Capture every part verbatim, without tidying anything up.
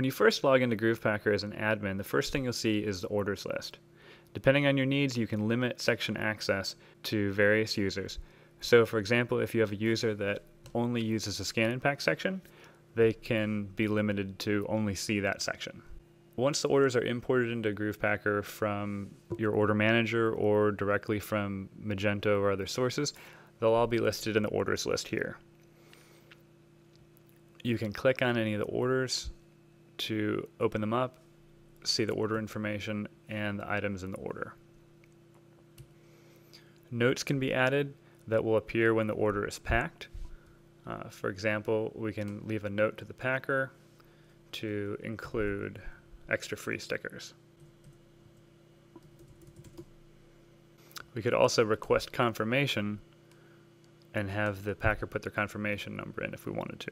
When you first log into GroovePacker as an admin, the first thing you'll see is the orders list. Depending on your needs, you can limit section access to various users. So for example, if you have a user that only uses the scan and pack section, they can be limited to only see that section. Once the orders are imported into GroovePacker from your order manager or directly from Magento or other sources, they'll all be listed in the orders list here. You can click on any of the orders to open them up, see the order information and the items in the order. Notes can be added that will appear when the order is packed. Uh, for example, we can leave a note to the packer to include extra free stickers. We could also request confirmation and have the packer put their confirmation number in if we wanted to.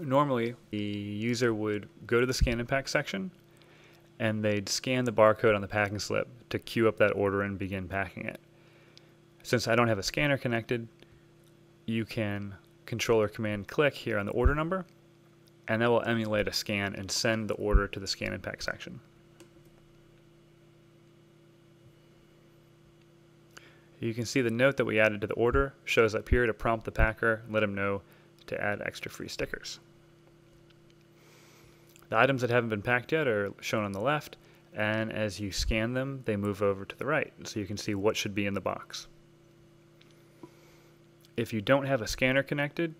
Normally, the user would go to the scan and pack section and they'd scan the barcode on the packing slip to queue up that order and begin packing it. Since I don't have a scanner connected, you can control or command click here on the order number, and that will emulate a scan and send the order to the scan and pack section. You can see the note that we added to the order shows up here to prompt the packer and let him know to add extra free stickers. The items that haven't been packed yet are shown on the left, and as you scan them, they move over to the right, so you can see what should be in the box. If you don't have a scanner connected,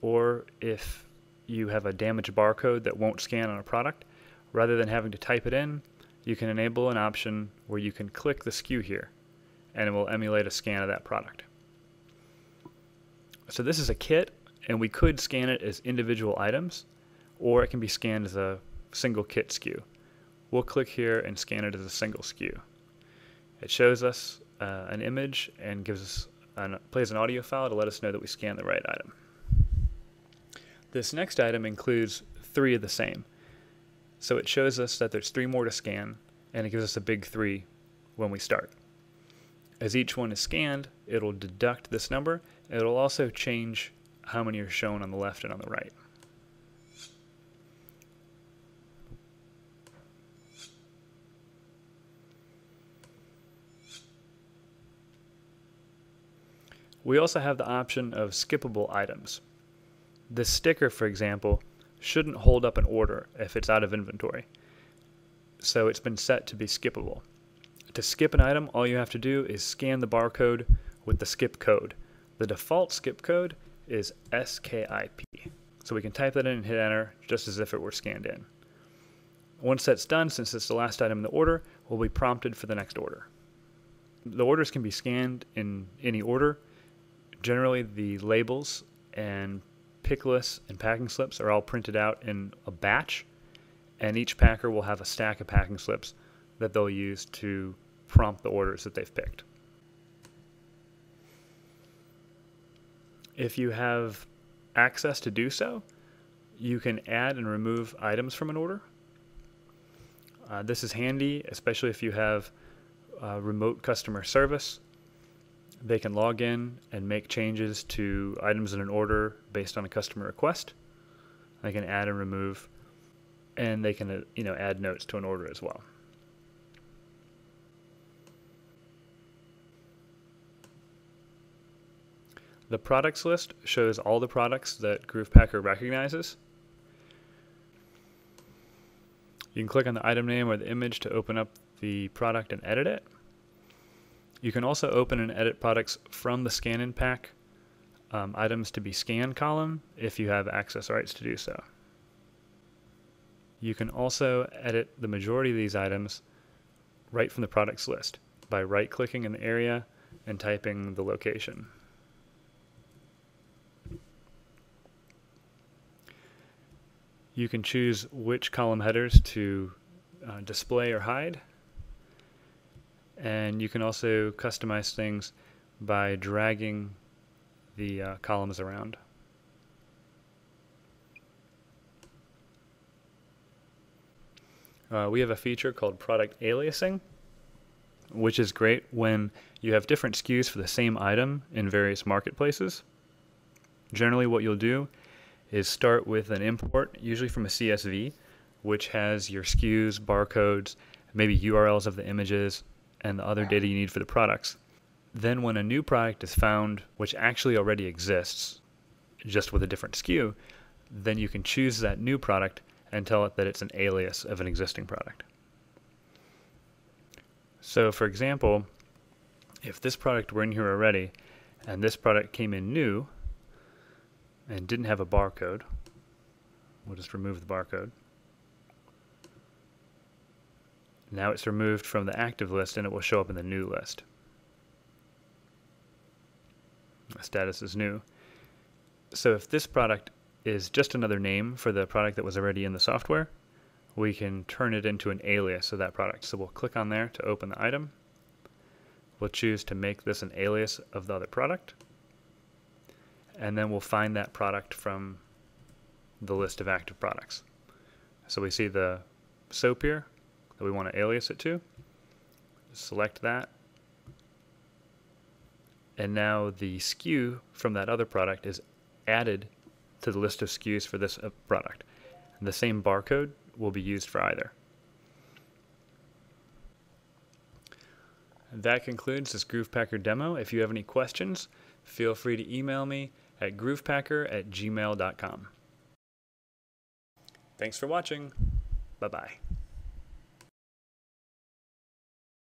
or if you have a damaged barcode that won't scan on a product, rather than having to type it in, you can enable an option where you can click the S K U here, and it will emulate a scan of that product. So this is a kit, and we could scan it as individual items, or it can be scanned as a single kit S K U. We'll click here and scan it as a single S K U. It shows us uh, an image and gives us an, plays an audio file to let us know that we scanned the right item. This next item includes three of the same. So it shows us that there's three more to scan, and it gives us a big three when we start. As each one is scanned, it'll deduct this number. It'll also change how many are shown on the left and on the right. We also have the option of skippable items. This sticker, for example, shouldn't hold up an order if it's out of inventory. So it's been set to be skippable. To skip an item, all you have to do is scan the barcode with the skip code. The default skip code is skip. So we can type that in and hit enter just as if it were scanned in. Once that's done, since it's the last item in the order, we'll be prompted for the next order. The orders can be scanned in any order. Generally, the labels and pick lists and packing slips are all printed out in a batch, and each packer will have a stack of packing slips that they'll use to prompt the orders that they've picked. If you have access to do so, you can add and remove items from an order. Uh, this is handy, especially if you have uh, remote customer service. They can log in and make changes to items in an order based on a customer request. They can add and remove, and they can, you know, add notes to an order as well. The products list shows all the products that GroovePacker recognizes. You can click on the item name or the image to open up the product and edit it. You can also open and edit products from the scan and pack um, items to be scanned column if you have access rights to do so. You can also edit the majority of these items right from the products list by right-clicking in the area and typing the location. You can choose which column headers to uh, display or hide. And you can also customize things by dragging the uh, columns around. Uh, we have a feature called product aliasing, which is great when you have different S K Us for the same item in various marketplaces. Generally what you'll do is start with an import, usually from a C S V, which has your S K Us, barcodes, maybe U R Ls of the images, and the other data you need for the products. Then when a new product is found, which actually already exists, just with a different S K U, then you can choose that new product and tell it that it's an alias of an existing product. So for example, if this product were in here already, and this product came in new, and didn't have a barcode, we'll just remove the barcode. Now it's removed from the active list and it will show up in the new list. The status is new. So if this product is just another name for the product that was already in the software, we can turn it into an alias of that product. So we'll click on there to open the item. We'll choose to make this an alias of the other product. And then we'll find that product from the list of active products. So we see the soap here that we want to alias it to. Select that. And now the S K U from that other product is added to the list of S K Us for this product. And the same barcode will be used for either. And that concludes this GroovePacker demo. If you have any questions, feel free to email me at groovepacker at gmail dot com. Thanks for watching. Bye-bye.